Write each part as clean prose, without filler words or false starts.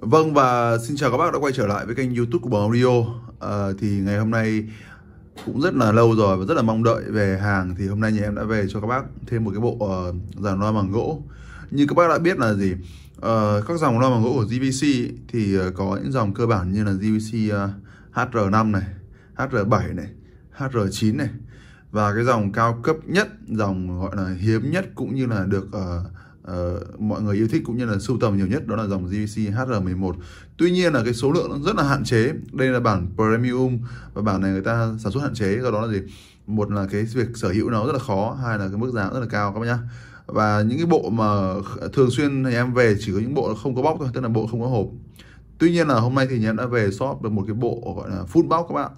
Vâng, và xin chào các bác đã quay trở lại với kênh YouTube của Bờm Audio. Thì ngày hôm nay cũng rất là lâu rồi và rất là mong đợi về hàng. Thì hôm nay nhà em đã về cho các bác thêm một cái bộ dàn loa bằng gỗ. Như các bác đã biết là gì, các dòng loa bằng gỗ của JVC thì có những dòng cơ bản như là JVC HR5 này, HR7 này, HR9 này. Và cái dòng cao cấp nhất, dòng gọi là hiếm nhất cũng như là được mọi người yêu thích cũng như là sưu tầm nhiều nhất, đó là dòng JVC HR11. Tuy nhiên là cái số lượng nó rất là hạn chế. Đây là bản Premium và bản này người ta sản xuất hạn chế. Do đó là gì? Một là cái việc sở hữu nó rất là khó, hai là cái mức giá rất là cao các bác nhá. Và những cái bộ mà thường xuyên nhà em về chỉ có những bộ không có bóc thôi, tức là bộ không có hộp. Tuy nhiên là hôm nay thì nhà em đã về shop được một cái bộ gọi là full box các bạn.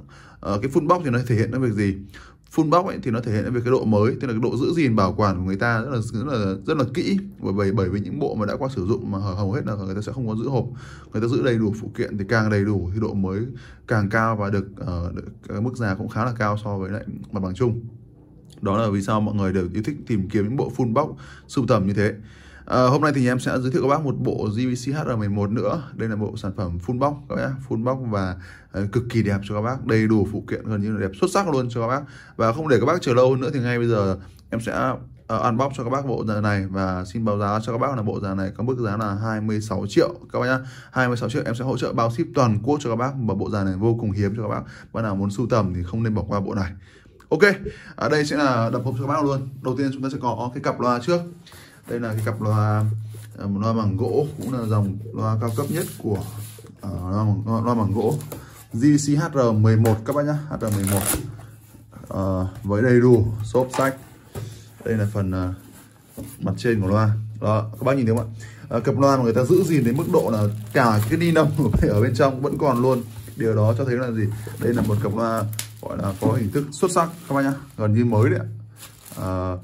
Cái full box thì nó thể hiện nó việc gì? Full box ấy thì nó thể hiện về cái độ mới, tức là cái độ giữ gìn bảo quản của người ta rất là kỹ, bởi vì những bộ mà đã qua sử dụng mà hầu hết là người ta sẽ không có giữ hộp, người ta giữ đầy đủ phụ kiện, thì càng đầy đủ thì độ mới càng cao và được mức giá cũng khá là cao so với lại mặt bằng chung. Đó là vì sao mọi người đều yêu thích tìm kiếm những bộ full box sưu tầm như thế. Hôm nay thì em sẽ giới thiệu các bác một bộ JVC HR11 nữa. Đây là bộ sản phẩm full box các bác nhá, full box và cực kỳ đẹp cho các bác, đầy đủ phụ kiện gần như là đẹp xuất sắc luôn cho các bác. Và không để các bác chờ lâu hơn nữa thì ngay bây giờ em sẽ unbox cho các bác bộ dàn này và xin báo giá cho các bác là bộ dàn này có mức giá là 26 triệu các bác nhá. 26 triệu em sẽ hỗ trợ bao ship toàn quốc cho các bác, và bộ dàn này vô cùng hiếm cho các bác. Bạn nào muốn sưu tầm thì không nên bỏ qua bộ này. Ok, ở đây sẽ là đập hộp cho các bác luôn. Đầu tiên chúng ta sẽ có cái cặp loa trước. Đây là cái cặp loa bằng gỗ, cũng là dòng loa cao cấp nhất của loa bằng gỗ JVC HR11 các bác nhá, HR11 với đầy đủ xốp sách. Đây là phần mặt trên của loa. Đó, các bác nhìn thấy không ạ? Cặp loa mà người ta giữ gìn đến mức độ là cả cái ni lông ở bên trong vẫn còn luôn. Điều đó cho thấy là gì? Đây là một cặp loa gọi là có hình thức xuất sắc các bác nhá, gần như mới đấy ạ.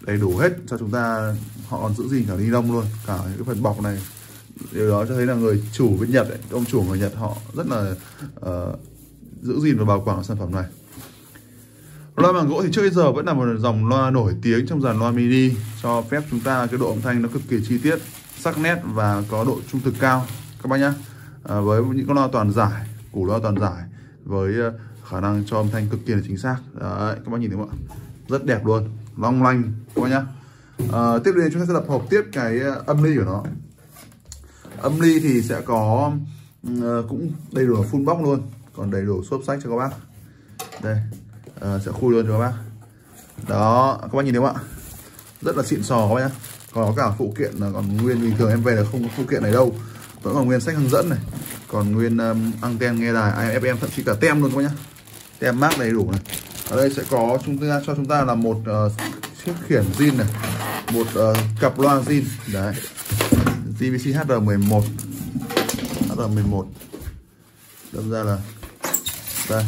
Đầy đủ hết cho chúng ta, họ còn giữ gìn cả ni lông luôn, cả những cái phần bọc này. Điều đó cho thấy là người chủ bên Nhật ấy, ông chủ người Nhật họ rất là giữ gìn và bảo quản sản phẩm này. Loa bằng gỗ thì trước bây giờ vẫn là một dòng loa nổi tiếng trong dàn loa mini, cho phép chúng ta cái độ âm thanh nó cực kỳ chi tiết, sắc nét và có độ trung thực cao các bác nhá. Với những con loa toàn giải, củ loa toàn giải với khả năng cho âm thanh cực kỳ là chính xác. Đấy, các bác nhìn thấy không ạ? Rất đẹp luôn, long lanh các bác nhá. Tiếp đến chúng ta sẽ lập hộp tiếp cái âm ly của nó. Âm ly thì sẽ có cũng đầy đủ full box luôn, còn đầy đủ xốp sách cho các bác. Đây, sẽ khui luôn cho các bác. Đó, các bác nhìn thấy không ạ? Rất là xịn sò các bác nhá. Còn có cả phụ kiện là còn nguyên, bình thường em về là không có phụ kiện này đâu. Vẫn còn nguyên sách hướng dẫn này, còn nguyên anten nghe đài, FM, thậm chí cả tem luôn các bác nhá. Tem mác đầy đủ này. Ở đây sẽ có cho chúng ta là một chiếc khiển zin này, một cặp loa zin đấy, JVC HR11 đâm ra là đây.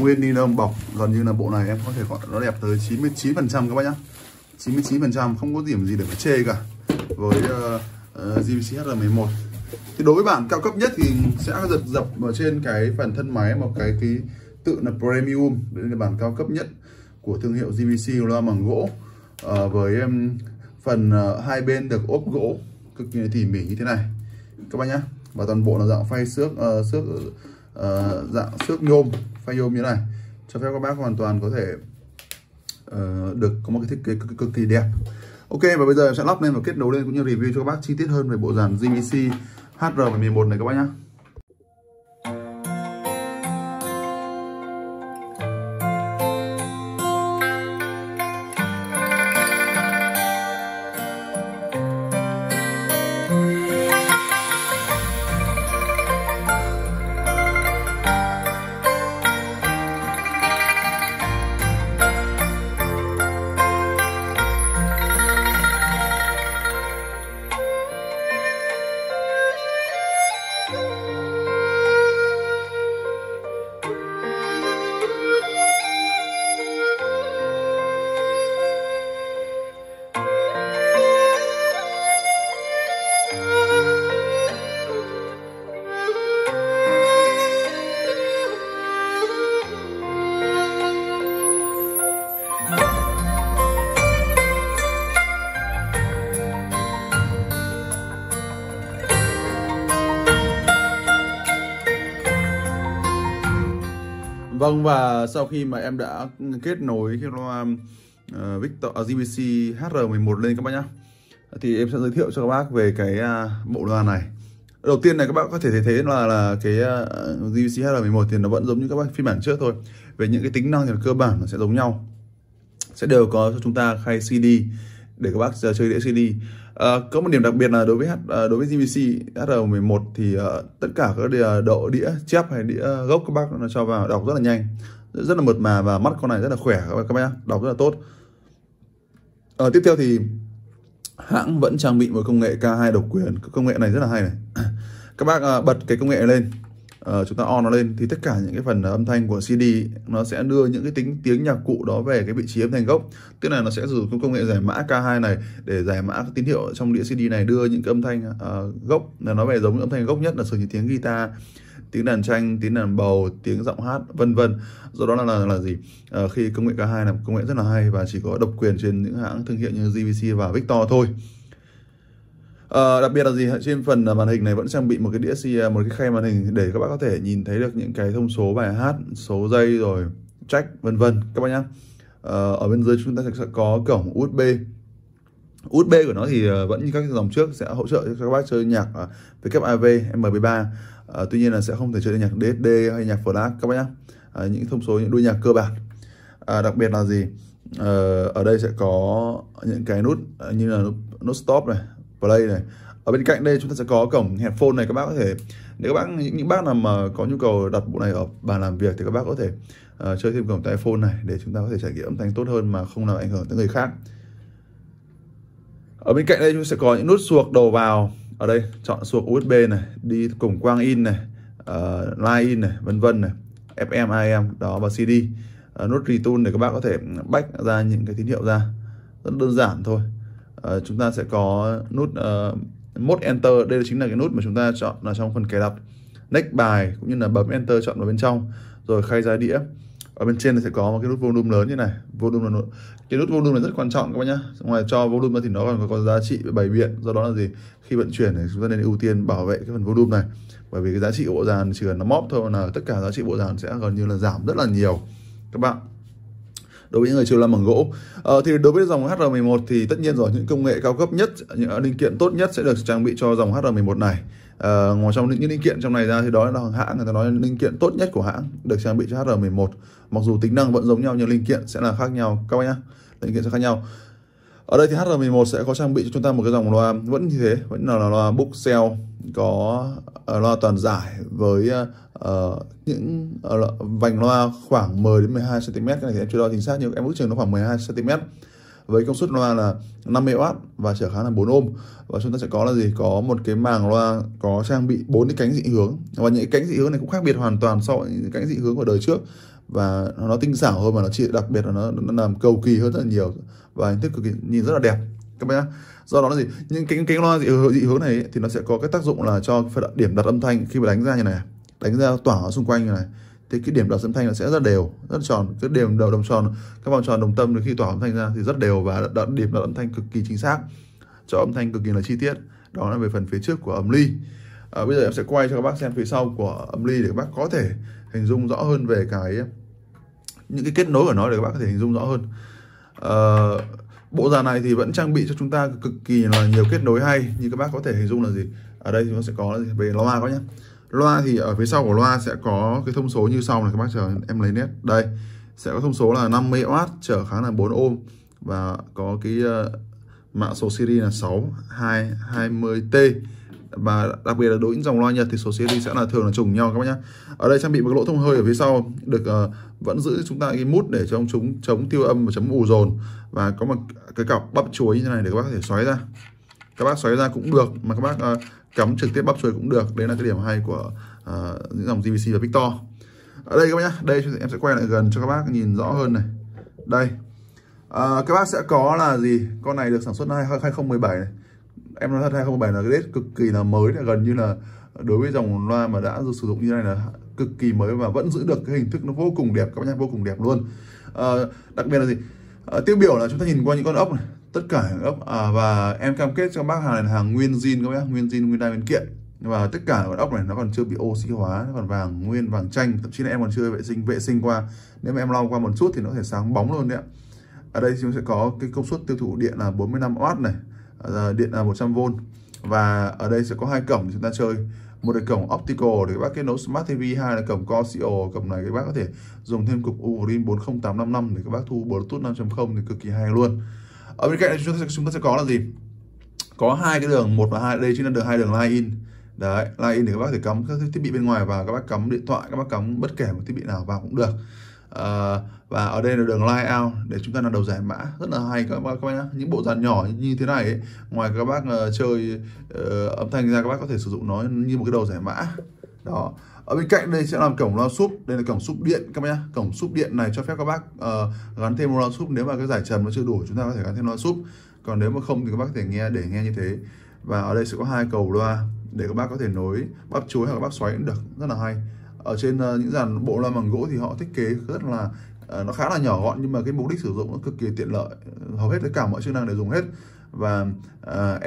Nguyên ni lông bọc, gần như là bộ này em có thể gọi nó đẹp tới 99% các bác nhá. 99% không có điểm gì để mà chê cả với JVC HR11. Thì đối với bản cao cấp nhất thì sẽ dập ở trên cái phần thân máy một cái ký tự là Premium. Đây là bản cao cấp nhất của thương hiệu JVC, loa bằng gỗ với phần hai bên được ốp gỗ cực kỳ tỉ mỉ như thế này các bác nhá. Và toàn bộ là dạng phay xước, dạng xước nhôm, phay nhôm như này, cho phép các bác hoàn toàn có thể được có một cái thiết kế cực kỳ đẹp. Ok, và bây giờ em sẽ lắp lên và kết nối lên cũng như review cho các bác chi tiết hơn về bộ dàn JVC HR11 này các bác nhá. Bye. Vâng, và sau khi mà em đã kết nối cái loa Victor JVC HR11 lên các bác nhá, thì em sẽ giới thiệu cho các bác về cái bộ loa này. Đầu tiên này các bác có thể thấy là cái JVC HR11 thì nó vẫn giống như các bác phiên bản trước thôi. Về những cái tính năng thì cơ bản nó sẽ giống nhau, sẽ đều có cho chúng ta khay CD để các bác chơi đĩa CD. Có một điểm đặc biệt là đối với JVC HR11 thì tất cả các đĩa chép hay đĩa gốc các bác nó cho vào đọc rất là nhanh, rất là mượt mà, và mắt con này rất là khỏe các bác, đọc rất là tốt. Tiếp theo thì hãng vẫn trang bị một công nghệ K2 độc quyền. Công nghệ này rất là hay này. Các bác bật cái công nghệ lên, chúng ta on nó lên thì tất cả những cái phần âm thanh của CD nó sẽ đưa những cái tiếng nhạc cụ đó về cái vị trí âm thanh gốc. Tức là nó sẽ sử dụng công nghệ giải mã K2 này để giải mã tín hiệu trong đĩa CD này, đưa những cái âm thanh gốc là nó về giống âm thanh gốc nhất, là sử dụng tiếng guitar, tiếng đàn tranh, tiếng đàn bầu, tiếng giọng hát, vân vân. Do đó là gì? Khi công nghệ K2 là công nghệ rất là hay và chỉ có độc quyền trên những hãng thương hiệu như JVC và Victor thôi. Đặc biệt là gì? Trên phần màn hình này vẫn trang bị một cái đĩa CD, một cái khay màn hình để các bạn có thể nhìn thấy được những cái thông số bài hát, số dây rồi track vân vân các bạn nhá. Ở bên dưới chúng ta sẽ có cổng USB. USB của nó thì vẫn như các dòng trước sẽ hỗ trợ cho các bác chơi nhạc WAV, MP3. Tuy nhiên là sẽ không thể chơi nhạc DHD hay nhạc flac các bác nhá. Những thông số, những đuôi nhạc cơ bản. Đặc biệt là gì? Ở đây sẽ có những cái nút như là nút stop này, play này. Ở bên cạnh đây chúng ta sẽ có cổng headphone này, các bác có thể, nếu các bác những bác nào mà có nhu cầu đặt bộ này ở bàn làm việc thì các bác có thể chơi thêm cổng tai phone này để chúng ta có thể trải nghiệm âm thanh tốt hơn mà không làm ảnh hưởng tới người khác. Ở bên cạnh đây chúng ta sẽ có những nút xuộc đầu vào. Ở đây chọn xuộc USB này, đi cổng quang in này, line in này, vân vân này, FM, AM đó, và CD. Nút retune để các bác có thể back ra những cái tín hiệu ra. Rất đơn giản thôi. Chúng ta sẽ có nút mode enter, đây chính là cái nút mà chúng ta chọn là trong phần cài đặt next bài, cũng như là bấm enter chọn vào bên trong, rồi khay ra đĩa. Ở bên trên này sẽ có một cái nút volume lớn như này. Volume là cái nút volume này rất quan trọng các bạn nhá. Ngoài cho volume ra thì nó còn có giá trị bày biện, do đó là gì? Khi vận chuyển thì chúng ta nên ưu tiên bảo vệ cái phần volume này, bởi vì cái giá trị của bộ dàn chỉ cần nó móp thôi là tất cả giá trị bộ dàn sẽ gần như là giảm rất là nhiều các bạn. Đối với những người chơi loa bằng gỗ, thì đối với dòng HR11 thì tất nhiên rồi, những công nghệ cao cấp nhất, những linh kiện tốt nhất sẽ được trang bị cho dòng HR11 này. Ngoài trong những linh kiện trong này ra thì đó là hãng người ta nói linh kiện tốt nhất của hãng được trang bị cho HR11. Mặc dù tính năng vẫn giống nhau nhưng linh kiện sẽ là khác nhau các bạn nhé. Linh kiện sẽ khác nhau. Ở đây thì HR11 sẽ có trang bị cho chúng ta một cái dòng loa vẫn như thế, vẫn là loa Coaxial, có loa toàn giải với những vành loa khoảng 10 đến 12 cm. Cái này thì em chưa đo chính xác nhưng em ước chừng nó khoảng 12 cm. Với công suất loa là 50W và trở kháng là 4 ohm. Và chúng ta sẽ có là gì? Có một cái màng loa có trang bị 4 cái cánh dị hướng. Và những cái cánh dị hướng này cũng khác biệt hoàn toàn so với những cánh dị hướng của đời trước. Và nó tinh xảo hơn, mà nó chỉ đặc biệt là nó làm cầu kỳ hơn rất là nhiều. Và hình thức cực kỳ nhìn rất là đẹp các bạn nhá. Do đó là gì? Những cái loa dị hướng này ấy, thì nó sẽ có cái tác dụng là cho điểm đặt âm thanh khi mà đánh ra như này, đánh ra tỏa xung quanh như này, thì cái điểm đặt âm thanh nó sẽ rất đều, rất tròn, cái điểm đầu đồng tròn, các vòng tròn đồng tâm khi tỏa âm thanh ra thì rất đều và điểm đặt âm thanh cực kỳ chính xác, cho âm thanh cực kỳ là chi tiết. Đó là về phần phía trước của âm ly. Bây giờ em sẽ quay cho các bác xem phía sau của âm ly để các bác có thể hình dung rõ hơn về cái những cái kết nối của nó, để các bác có thể hình dung rõ hơn. Bộ dàn này thì vẫn trang bị cho chúng ta cực kỳ là nhiều kết nối hay, như các bác có thể hình dung là gì? Ở đây thì nó sẽ có về loa các nhá. Loa thì ở phía sau của loa sẽ có cái thông số như sau này các bác, chờ em lấy nét. Đây sẽ có thông số là 50W, trở kháng là 4 ohm và có cái mã số series là 6220T. Và đặc biệt là đối với dòng loa Nhật thì số series sẽ là thường là trùng nhau các bác nhá. Ở đây trang bị một cái lỗ thông hơi ở phía sau được vẫn giữ chúng ta cái mút để cho chúng chống tiêu âm và chống ù dồn, và có một cái cọc bắp chuối như này để các bác có thể xoáy ra. Các bác xoáy ra cũng được mà các bác cắm trực tiếp bắp chuối cũng được. Đây là cái điểm hay của những dòng JVC và Victor. Ở đây các bác nhá, đây em sẽ quay lại gần cho các bác nhìn rõ hơn này. Đây. Các bác sẽ có là gì? Con này được sản xuất năm 2017 này. Em nói thật, 2017 là cái date cực kỳ là mới, là gần như là đối với dòng loa mà đã sử dụng như này là cực kỳ mới và vẫn giữ được cái hình thức nó vô cùng đẹp các bác nhá, vô cùng đẹp luôn. Đặc biệt là gì? Tiêu biểu là chúng ta nhìn qua những con ốc này, tất cả ốc, và em cam kết cho các bác hàng này là hàng nguyên zin các bác, nguyên zin nguyên đai nguyên kiện, Và tất cả con ốc này nó còn chưa bị oxy hóa, nó còn vàng nguyên, vàng chanh, thậm chí là em còn chưa vệ sinh qua. Nếu mà em lau qua một chút thì nó có thể sáng bóng luôn đấy ạ. Ở đây chúng sẽ có cái công suất tiêu thụ điện là 45W này, điện là 100V. Và ở đây sẽ có hai cổng chúng ta chơi. Một là cổng Optical để các bác kết nối Smart TV, hai là cổng Coaxial. Cổng này các bác có thể dùng thêm cục U Green 40855 để các bác thu Bluetooth 5.0 thì cực kỳ hay luôn. Ở bên cạnh này chúng ta sẽ có là gì? Có hai cái đường, một và hai, đây chính là đường hai đường line-in. Đấy, line-in để các bác có thể cắm các thiết bị bên ngoài vào, các bác cắm điện thoại, các bác cắm bất kể một thiết bị nào vào cũng được. Và ở đây là đường line out để chúng ta là đầu giải mã, rất là hay các bác nhá. Những bộ dàn nhỏ như thế này ấy, ngoài các bác chơi âm thanh ra, các bác có thể sử dụng nó như một cái đầu giải mã đó. Ở bên cạnh đây sẽ làm cổng loa súp, đây là cổng súp điện các bác nhá. Cổng súp điện này cho phép các bác gắn thêm loa súp, nếu mà cái giải trần nó chưa đủ chúng ta có thể gắn thêm loa súp, còn nếu mà không thì các bác có thể nghe để nghe như thế. Và ở đây sẽ có hai cầu loa để các bác có thể nối bắp chuối hoặc bắp xoáy cũng được, rất là hay. Ở trên những dàn bộ loa bằng gỗ thì họ thiết kế rất là nó khá là nhỏ gọn, nhưng mà cái mục đích sử dụng nó cực kỳ tiện lợi, hầu hết tất cả mọi chức năng đều dùng hết. Và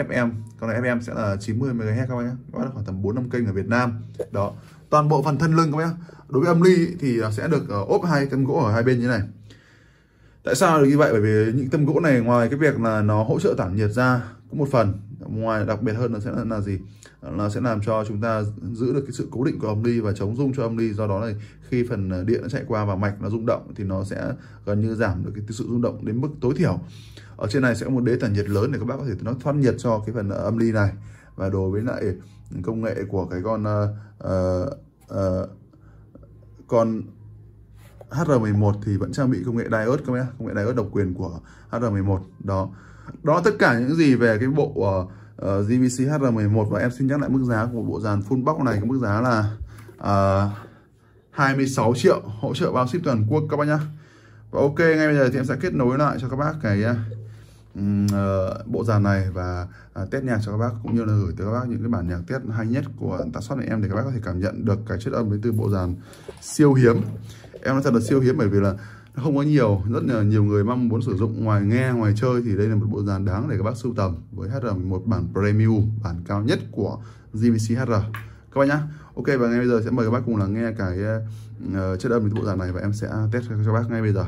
FM, con này FM sẽ là 90 MHz các bác nhé, các bác khoảng tầm 4-5 kênh ở Việt Nam đó. Toàn bộ phần thân lưng các bác nhé, đối với âm ly thì sẽ được ốp hai tấm gỗ ở hai bên như thế này. Tại sao được như vậy? Bởi vì những tấm gỗ này ngoài cái việc là nó hỗ trợ tản nhiệt ra cũng một phần, ngoài đặc biệt hơn nó sẽ là gì? Nó sẽ làm cho chúng ta giữ được cái sự cố định của âm ly và chống rung cho âm ly. Do đó là khi phần điện nó chạy qua và mạch nó rung động thì nó sẽ gần như giảm được cái sự rung động đến mức tối thiểu. Ở trên này sẽ có một đế tản nhiệt lớn để các bác có thể nó thoát nhiệt cho cái phần âm ly này. Và đối với lại công nghệ của cái con HR11 thì vẫn trang bị công nghệ diode các bác, công nghệ diode độc quyền của HR11 đó. Đó là tất cả những gì về cái bộ JVC HR11. Và em xin nhắc lại mức giá của bộ dàn full box này, cái mức giá là 26 triệu, hỗ trợ bao ship toàn quốc các bác nhá. Và ok, ngay bây giờ thì em sẽ kết nối lại cho các bác cái bộ dàn này và test nhạc cho các bác, cũng như là gửi tới các bác những cái bản nhạc test hay nhất của tần suất này em, để các bác có thể cảm nhận được cái chất âm đến từ bộ dàn siêu hiếm. Em nói thật là siêu hiếm bởi vì là không có nhiều, rất là nhiều người mong muốn sử dụng ngoài nghe, ngoài chơi, thì đây là một bộ dàn đáng để các bác sưu tầm với HR11 bản Premium, bản cao nhất của JVC HR các bác nhá. Ok, và ngay bây giờ sẽ mời các bác cùng lắng nghe cái chất âm của bộ dàn này và em sẽ test cho các bác ngay bây giờ.